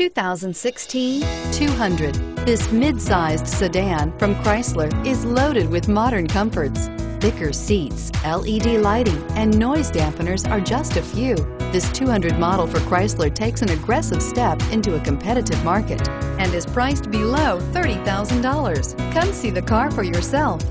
2016 200. This mid-sized sedan from Chrysler is loaded with modern comforts. Thicker seats, LED lighting, and noise dampeners are just a few. This 200 model for Chrysler takes an aggressive step into a competitive market and is priced below $30,000. Come see the car for yourself.